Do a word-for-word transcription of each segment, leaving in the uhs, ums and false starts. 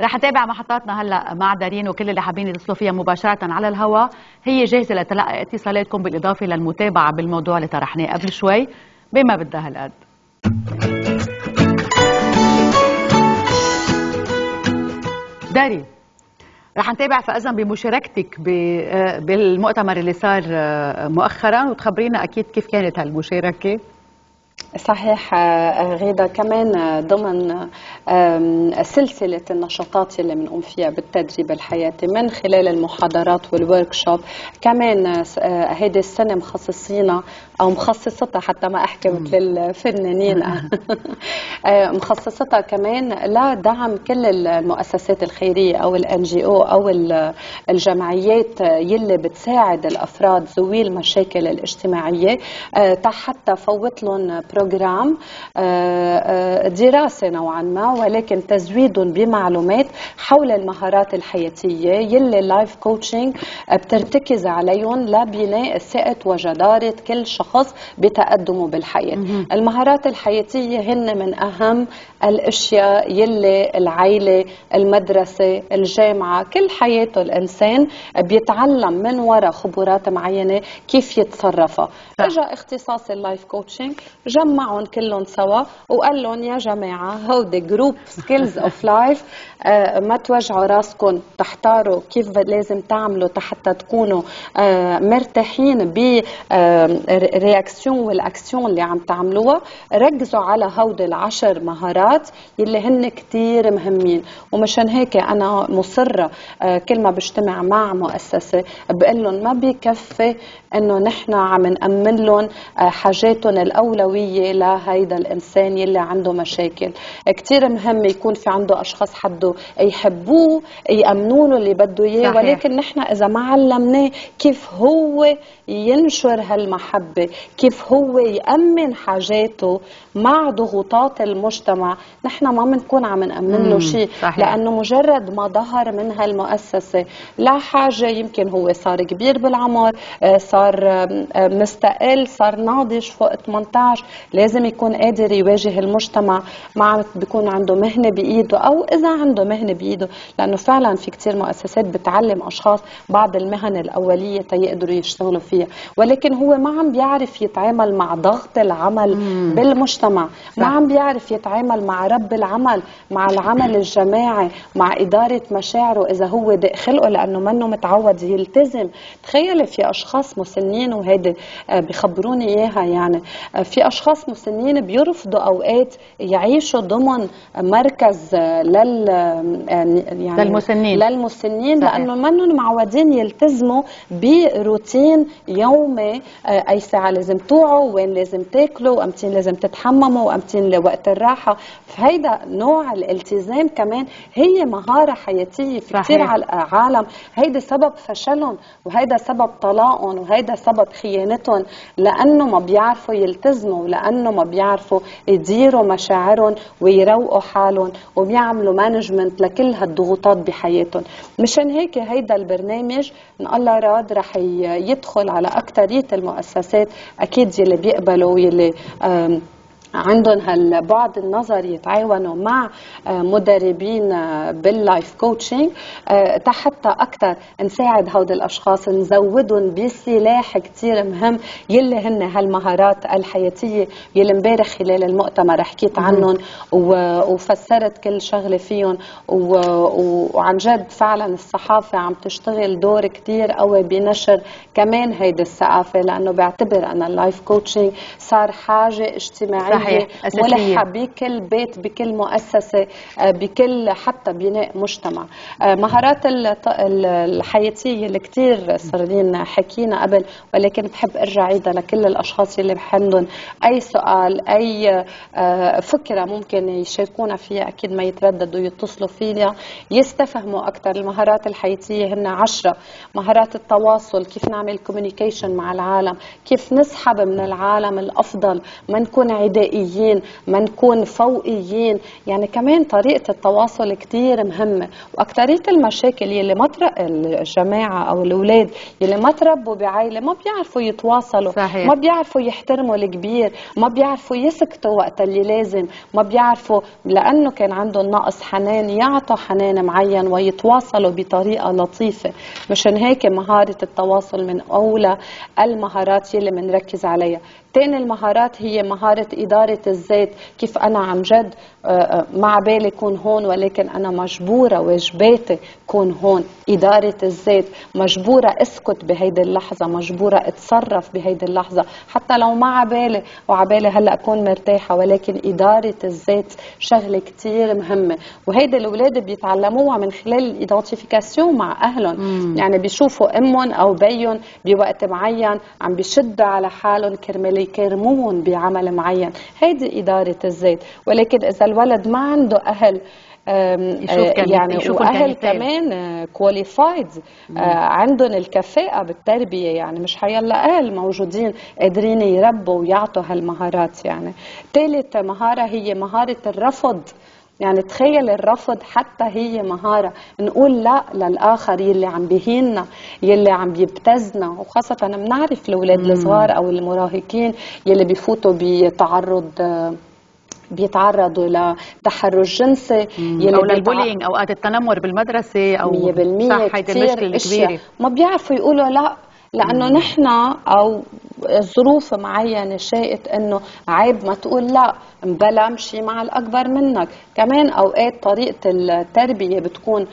رح نتابع محطاتنا هلا مع دارين وكل اللي حابين يتصلوا فيها مباشره على الهواء، هي جاهزه لتلقي اتصالاتكم بالاضافه للمتابعه بالموضوع اللي طرحناه قبل شوي بما بدها هالقد. دارين، رح نتابع فاذا بمشاركتك بالمؤتمر اللي صار مؤخرا وتخبرينا اكيد كيف كانت هالمشاركه. صحيح غيدا، كمان ضمن سلسلة النشاطات اللي بنقوم فيها بالتدريب الحياتي من خلال المحاضرات والوركشوب، كمان هيدي السنة مخصصينا أو مخصصتها حتى ما أحكي مثل الفنانين مخصصتها كمان لدعم كل المؤسسات الخيرية أو الان جي او أو الجمعيات يلي بتساعد الأفراد ذوي المشاكل الاجتماعية حتى فوت لهم بروجرام دراسة نوعا ما، ولكن تزويد بمعلومات حول المهارات الحياتية يلي اللايف كوتشنج بترتكز عليهم لبناء ثقة وجدارة كل شخص بتقدمه بالحياة. المهارات الحياتية هن من أهم الأشياء يلي العائلة، المدرسة، الجامعة، كل حياته الإنسان بيتعلم من وراء خبرات معينة كيف يتصرفها. اجى اختصاص اللايف كوتشنج جمعهم كلهم سوا وقال لهم يا جماعة هودي جروب سكيلز اوف لايف، ما توجعوا راسكم تحتاروا كيف لازم تعملوا حتى تكونوا آه مرتاحين بالرياكسيون والاكسيون اللي عم تعملوها. ركزوا على هودي العشر مهارات يلي هن كتير مهمين، ومشان هيك انا مصرة آه كل ما بجتمع مع مؤسسة بقول لهم ما بيكفي انه نحن عم نأمن لهم آه حاجاتهم الأولوية لهيدا الإنسان يلي عنده مشاكل. كتير مهم يكون في عنده أشخاص حده يحبوه يأمنوا له اللي بده إياه، ولكن نحن إذا ما علمناه كيف هو ينشر هالمحبة، كيف هو يأمن حاجاته مع ضغوطات المجتمع، نحن ما بنكون عم نأمن له شيء، لأنه مجرد ما ظهر من هالمؤسسة لا حاجة، يمكن هو صار كبير بالعمر، صار مستقل، صار ناضج فوق ثمانية عشر، لازم يكون قادر يواجه المجتمع، ما عم بيكون عنده مهنة بإيده، أو إذا عنده مهنة بإيده، لأنه فعلا في كتير مؤسسات بتعلم أشخاص بعض المهن الأولية تيقدروا يشتغلوا فيها، ولكن هو ما عم بيعرف يتعامل مع ضغط العمل مم. بالمجتمع، ما عم بيعرف يتعامل مع رب العمل، مع العمل الجماعي، مع إدارة مشاعره إذا هو دق خلقه لأنه منه متعود يلتزم. تخيل في أشخاص مسنين، وهيدي بخبروني إياها، يعني في أشخاص مسنين بيرفضوا أوقات يعيشوا ضمن مركز لل يعني للمسنين للمسنين لأنه منهم معودين يلتزموا بروتين يومي، أي ساعة لازم توعوا، وين لازم تاكلوا، وأمتين لازم تتحمموا، وأمتين لوقت الراحة. فهيدا نوع الالتزام كمان هي مهارة حياتية في كتير على العالم، هيدا سبب فشلهم، وهيدا سبب طلاقهم، وهيدا سبب خيانتهم، لأنه ما بيعرفوا يلتزموا، لأنه ما بيعرفوا يديروا مشاعرهم ويروقوا حالهم وبيعملوا مانجمنت لكل هالضغوطات بحياتهم. مشان هيك هيدا البرنامج ان الله راد رح يدخل على اكترية المؤسسات اكيد يلي بيقبلوا يلي عندهم هالبعد النظر يتعاونوا مع مدربين باللايف كوتشنج حتى اكثر نساعد هؤلاء الاشخاص، نزودهم بسلاح كثير مهم يلي هن هالمهارات الحياتيه يلي امبارح خلال المؤتمر حكيت عنهم وفسرت كل شغله فيهم، وعن جد فعلا الصحافه عم تشتغل دور كثير قوي بنشر كمان هيدي الثقافه، لانه بعتبر انا اللايف كوتشنج صار حاجه اجتماعيه ملحة بكل بيت، بكل مؤسسة، بكل حتى بناء مجتمع. مهارات الحياتية اللي كتير صارين حكينا قبل، ولكن بحب ارجع عيدها لكل الاشخاص اللي عندهم اي سؤال، اي فكرة ممكن يشاركونا فيها، اكيد ما يترددوا يتصلوا فينا يستفهموا اكثر. المهارات الحياتية هن عشرة: مهارات التواصل، كيف نعمل كوميونيكيشن مع العالم، كيف نسحب من العالم الافضل، ما نكون عدائيين، عشوائيين، ما نكون فوقيين. يعني كمان طريقة التواصل كتير مهمة. وأكترية المشاكل يلي ما ترق الجماعة أو الأولاد يلي ما تربوا بعائلة ما بيعرفوا يتواصلوا، صحيح. ما بيعرفوا يحترموا الكبير، ما بيعرفوا يسكتوا وقت اللي لازم، ما بيعرفوا لأنه كان عندهم نقص حنان يعطوا حنان معين ويتواصلوا بطريقة لطيفة. مشان هيك مهارة التواصل من أولى المهارات يلي بنركز عليها. تاني المهارات هي مهارة إدارة الذات، كيف أنا عن جد مع بالي كون هون ولكن أنا مجبورة واجباتي كون هون. إدارة الذات، مجبورة أسكت بهيدي اللحظة، مجبورة أتصرف بهيدي اللحظة حتى لو ما عبالي وعبالي هلأ أكون مرتاحة، ولكن إدارة الذات شغلة كتير مهمة. وهيدي الأولاد بيتعلموها من خلال الإيدنتيفيكاسيون مع أهلهم. مم. يعني بيشوفوا أمهم أو بيهم بوقت معين عم بيشدوا على حالهم كرمال يكرمون بعمل معين، هيدي إدارة الذات. ولكن إذا الولد ما عنده أهل يشوف يعني يشوف واهل كمان كواليفايد عندهم الكفاءه بالتربيه، يعني مش حيلا اهل موجودين قادرين يربوا ويعطوا هالمهارات. يعني ثالث مهاره هي مهاره الرفض. يعني تخيل الرفض حتى هي مهارة، نقول لا للآخر يلي عم بيهيننا يلي عم بيبتزنا. وخاصة بنعرف الأولاد الصغار أو المراهقين يلي بيفوتوا بتعرض بيتعرضوا لتحرش جنسي او للبولينج، اوقات التنمر بالمدرسه او صح، هيدي المشكله الكبيره. ما بيعرفوا يقولوا لا لانه نحن او ظروف معينه شاءت انه عيب ما تقول لا، مبلا مشي مع الاكبر منك. كمان اوقات طريقه التربيه بتكون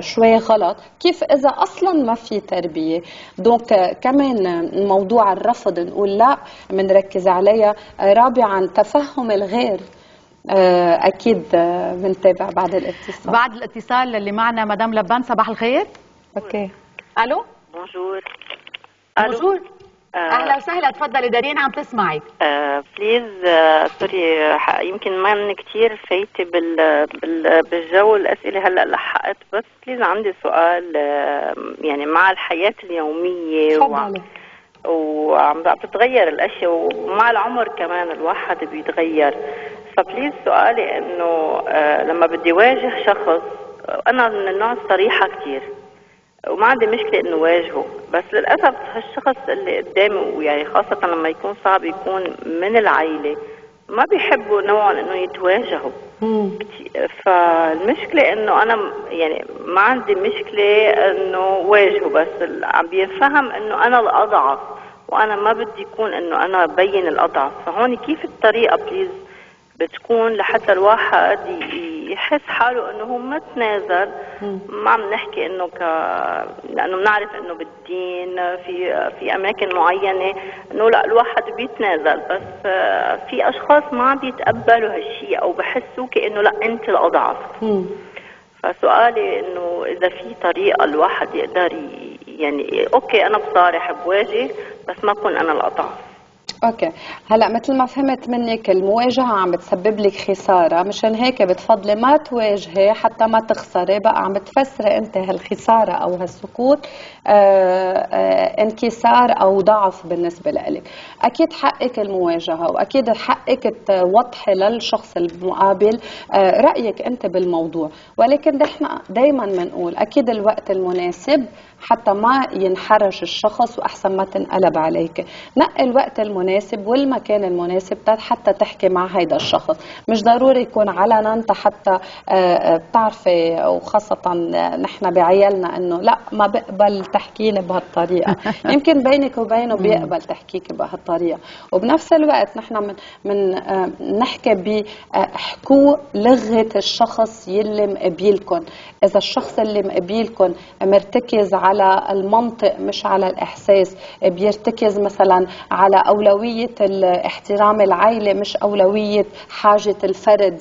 شوي غلط، كيف اذا اصلا ما في تربيه. دونك كمان موضوع الرفض نقول لا بنركز عليها. رابعا تفهم الغير، اكيد بنتابع بعد الاتصال. بعد الاتصال اللي معنا مدام لبان، صباح الخير. اوكي، الو، بونجور. بونجور، اهلا وسهلا، تفضلي دارين عم تسمعي. آه بليز سوري، آه يمكن ما من كثير فايته بال بالجو الاسئله هلا لحقت، بس بليز عندي سؤال. آه يعني مع الحياه اليوميه وع وعم بتتغير الاشياء، ومع العمر كمان الواحد بيتغير، فبليز سؤالي انه آه لما بدي واجه شخص، انا من النوع الصريحه كثير وما عندي مشكله انه واجهه، بس للاسف هالشخص اللي قدامي يعني خاصه لما يكون صعب يكون من العائله ما بيحبوا نوعا انه يتواجهوا. فالمشكله انه انا يعني ما عندي مشكله انه واجهه، بس عم بينفهم انه انا الاضعف وانا ما بدي يكون انه انا بين الاضعف. فهون كيف الطريقه بليز بتكون لحتى الواحد يحس حاله انه هو ما تنازل؟ ما عم نحكي انه ك لانه بنعرف انه بالدين في في اماكن معينه انه لا الواحد بيتنازل، بس في اشخاص ما عم بيتقبلوا هالشيء او بحسوك انه لا انت الاضعف. فسؤالي انه اذا في طريقه الواحد يقدر يعني اوكي انا بصارح بواجه بس ما اكون انا الاضعف. اوكي، هلا مثل ما فهمت منك المواجهه عم بتسبب لك خساره، مشان هيك بتفضلي ما تواجهي حتى ما تخسري. بقى عم بتفسري انت هالخساره او هالسكوت آآ آآ انكسار او ضعف بالنسبه لك. اكيد حقك المواجهه، واكيد حقك توضحي للشخص المقابل رايك انت بالموضوع، ولكن نحن دائما بنقول اكيد الوقت المناسب حتى ما ينحرج الشخص واحسن ما تنقلب عليك. نقي الوقت المناسب والمكان المناسب حتى تحكي مع هيدا الشخص، مش ضروري يكون علنا. انت حتى بتعرفي وخاصه نحن بعيالنا انه لا ما بقبل تحكيني بهالطريقه، يمكن بينك وبينه بيقبل تحكيك بهالطريقه. وبنفس الوقت نحن من, من نحكي بحكوا لغه الشخص يلي مقابلكم. اذا الشخص اللي مقابلكم مرتكز على على المنطق مش على الإحساس، بيرتكز مثلا على أولوية احترام العائلة مش أولوية حاجة الفرد،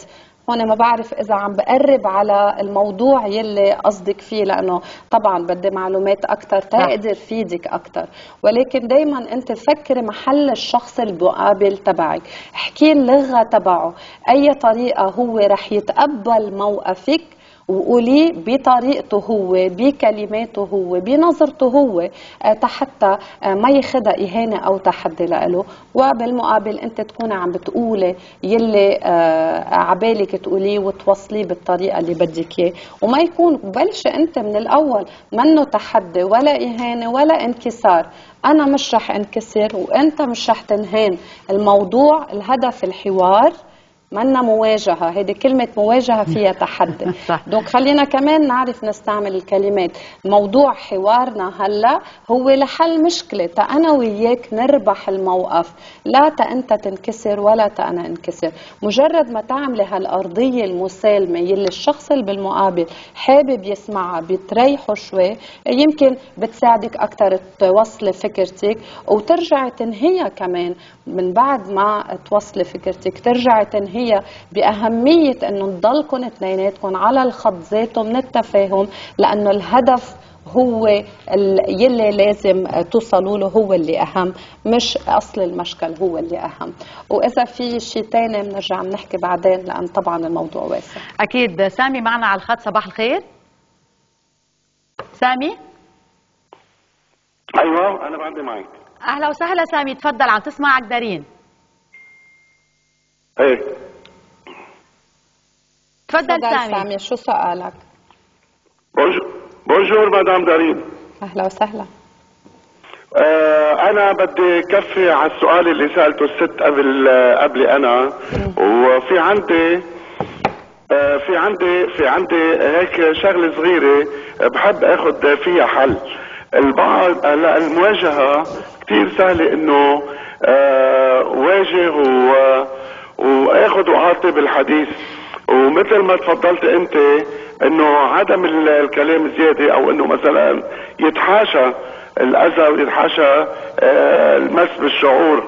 هون ما بعرف إذا عم بقرب على الموضوع يلي قصدك فيه، لأنه طبعا بدي معلومات أكتر تقدر فيدك أكتر. ولكن دايما أنت فكر محل الشخص المقابل تبعك، احكي اللغة تبعه، أي طريقة هو رح يتقبل موقفك وقوليه بطريقته هو، بكلماته هو، بنظرته هو، حتى ما ياخدها إهانة أو تحدي لإله. وبالمقابل أنت تكون عم بتقولي يلي عبالك تقوليه وتوصليه بالطريقة اللي بدك إياه، وما يكون بلش أنت من الأول منه تحدي ولا إهانة ولا انكسار. أنا مش رح انكسر وأنت مش رح تنهان. الموضوع الهدف الحوار، منا مواجهة. هيدي كلمة مواجهة فيها تحدي. دونك خلينا كمان نعرف نستعمل الكلمات. موضوع حوارنا هلا هو لحل مشكلة، تا أنا وياك نربح الموقف، لا تا أنت تنكسر ولا تا أنا انكسر. مجرد ما تعملي هالأرضية المسالمة يلي الشخص اللي بالمقابل حابب يسمعها بتريحه شوي، يمكن بتساعدك أكثر توصلي فكرتك وترجعي تنهيها. كمان من بعد ما توصلي فكرتك ترجعي تنهيها هي بأهمية أنه تضلكم اثنيناتكم على الخط ذاته من التفاهم، لأنه الهدف هو يلي لازم توصلوا له، هو اللي أهم، مش أصل المشكل هو اللي أهم. وإذا في شيء ثاني بنرجع بنحكي بعدين، لأن طبعا الموضوع واسع. أكيد. سامي معنا على الخط، صباح الخير. سامي؟ أيوه أنا بعدي معك. أهلا وسهلا سامي، تفضل، عم تسمعك دارين. ايه تفضل سامي. سامي شو سؤالك؟ بونجور مدام دارين. اهلا وسهلا. آه انا بدي كفي على السؤال اللي سالته الست قبل قبلي انا. وفي عندي آه في عندي في عندي هيك شغله صغيره بحب اخذ فيها حل. البعض هلا المواجهه كثير سهله، انه آه واجه و واخذ وعاطي بالحديث، ومثل ما تفضلت انت انه عدم الكلام زياده، او انه مثلا يتحاشى الاذى ويتحاشى المس بالشعور.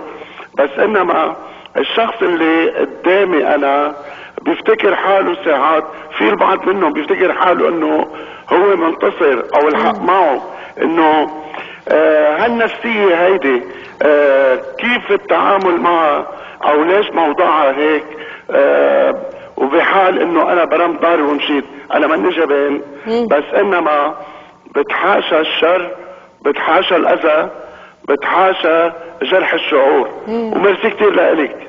بس انما الشخص اللي قدامي انا بيفتكر حاله ساعات، في البعض منهم بيفتكر حاله انه هو منتصر او الحق معه، انه هالنفسيه هيدي كيف التعامل معها، او ليش موضوعها هيك؟ آه وبحال انه انا برمت داري ومشيت، انا ماني جبان، بس انما بتحاشى الشر، بتحاشى الاذى، بتحاشى جرح الشعور. مم. وميرسي كثير لإلك.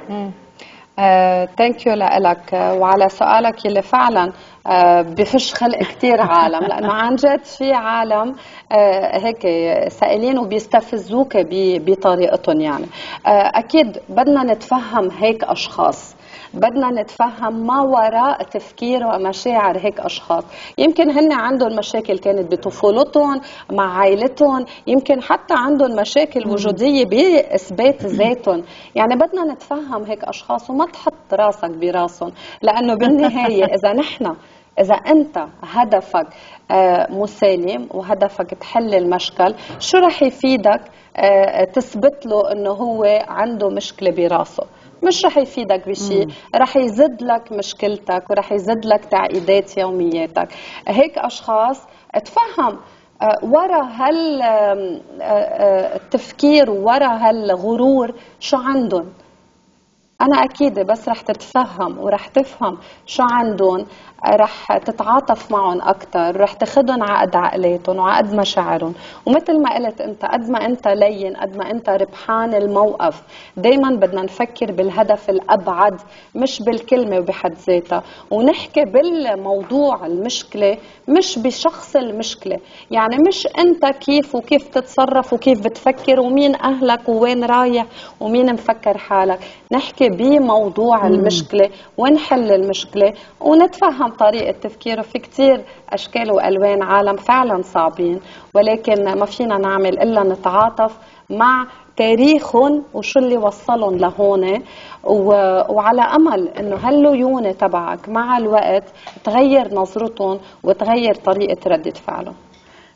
ثانك يو لإلك وعلى سؤالك يلي فعلا آه بفش خلق كثير عالم، لانه عن جد في عالم آه هيك سائلين وبيستفزوك بطريقتهم. يعني آه اكيد بدنا نتفهم هيك اشخاص، بدنا نتفهم ما وراء تفكير ومشاعر هيك اشخاص. يمكن هن عندهم مشاكل كانت بطفولتهم مع عائلتهم، يمكن حتى عندهم مشاكل وجوديه باثبات ذاتهم. يعني بدنا نتفهم هيك اشخاص وما تحط راسك براسهم، لانه بالنهايه اذا نحن إذا أنت هدفك مسالم وهدفك تحل المشكل، شو رح يفيدك تثبت له أنه هو عنده مشكلة براسه؟ مش رح يفيدك بشيء، رح يزد لك مشكلتك ورح يزد لك تعقيدات يومياتك. هيك أشخاص اتفهم ورا هالتفكير ورا هالغرور شو عندهم. أنا أكيد بس رح تتفهم ورح تفهم شو عندهم، رح تتعاطف معهم أكثر، رح تاخذهم على قد عقلاتهم وعلى قد مشاعرهم. ومثل ما قلت أنت، قد ما أنت لين قد ما أنت ربحان الموقف. دايما بدنا نفكر بالهدف الأبعد مش بالكلمة وبحد ذاتها، ونحكي بالموضوع المشكلة مش بشخص المشكلة. يعني مش أنت كيف وكيف تتصرف وكيف بتفكر ومين أهلك ووين رايح ومين مفكر حالك، نحكي بموضوع المشكلة ونحل المشكلة ونتفهم طريقة تفكيره. في كتير أشكال وألوان عالم فعلا صعبين، ولكن ما فينا نعمل إلا نتعاطف مع تاريخهم وشو اللي وصلهم لهون، وعلى أمل أنه هالليونة تبعك مع الوقت تغير نظرتهم وتغير طريقة ردة فعلهم.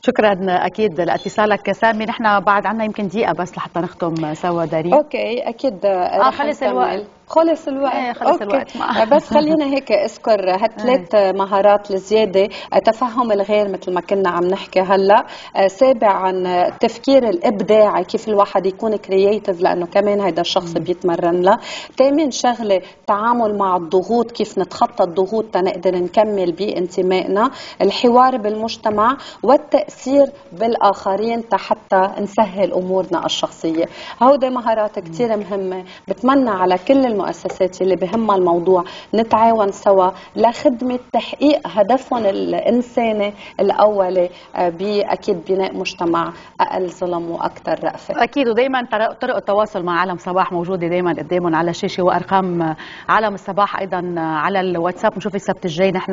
شكرا اكيد لاتصالك سامي. نحن بعد عنا يمكن دقيقه بس لحتى نختم سوا دارين. اوكي اكيد. اه خلص الوقت. خلص الوقت. ايه خلص أوكي. الوقت معها. بس خلينا هيك اذكر هالثلاث ايه. مهارات الزياده، تفهم الغير مثل ما كنا عم نحكي هلا، سابعا التفكير الابداعي كيف الواحد يكون كرييتيف لانه كمان هيدا الشخص مم. بيتمرن له، ثامن شغله التعامل مع الضغوط كيف نتخطى الضغوط تنقدر نكمل بانتمائنا، الحوار بالمجتمع والتاثير بالاخرين تحتى نسهل امورنا الشخصيه. هودي مهارات كثير مهمه، بتمنى على كل المؤسسات اللي بهمها الموضوع نتعاون سوا لخدمه تحقيق هدفهم الانساني الاولي باكيد بناء مجتمع اقل ظلم واكثر رأفه. اكيد، ودائما طرق التواصل مع عالم صباح موجوده دائما قدامهم على الشاشه، وارقام عالم الصباح ايضا على الواتساب. بنشوفك السبت الجاي. نحن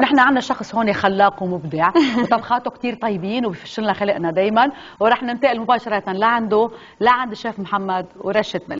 نحن عندنا شخص هون خلاق ومبدع وطبخاته كثير طيبين وبفش لنا خلقنا دائما، ورح ننتقل مباشره لعنده لعند الشيف محمد ورشه ملح.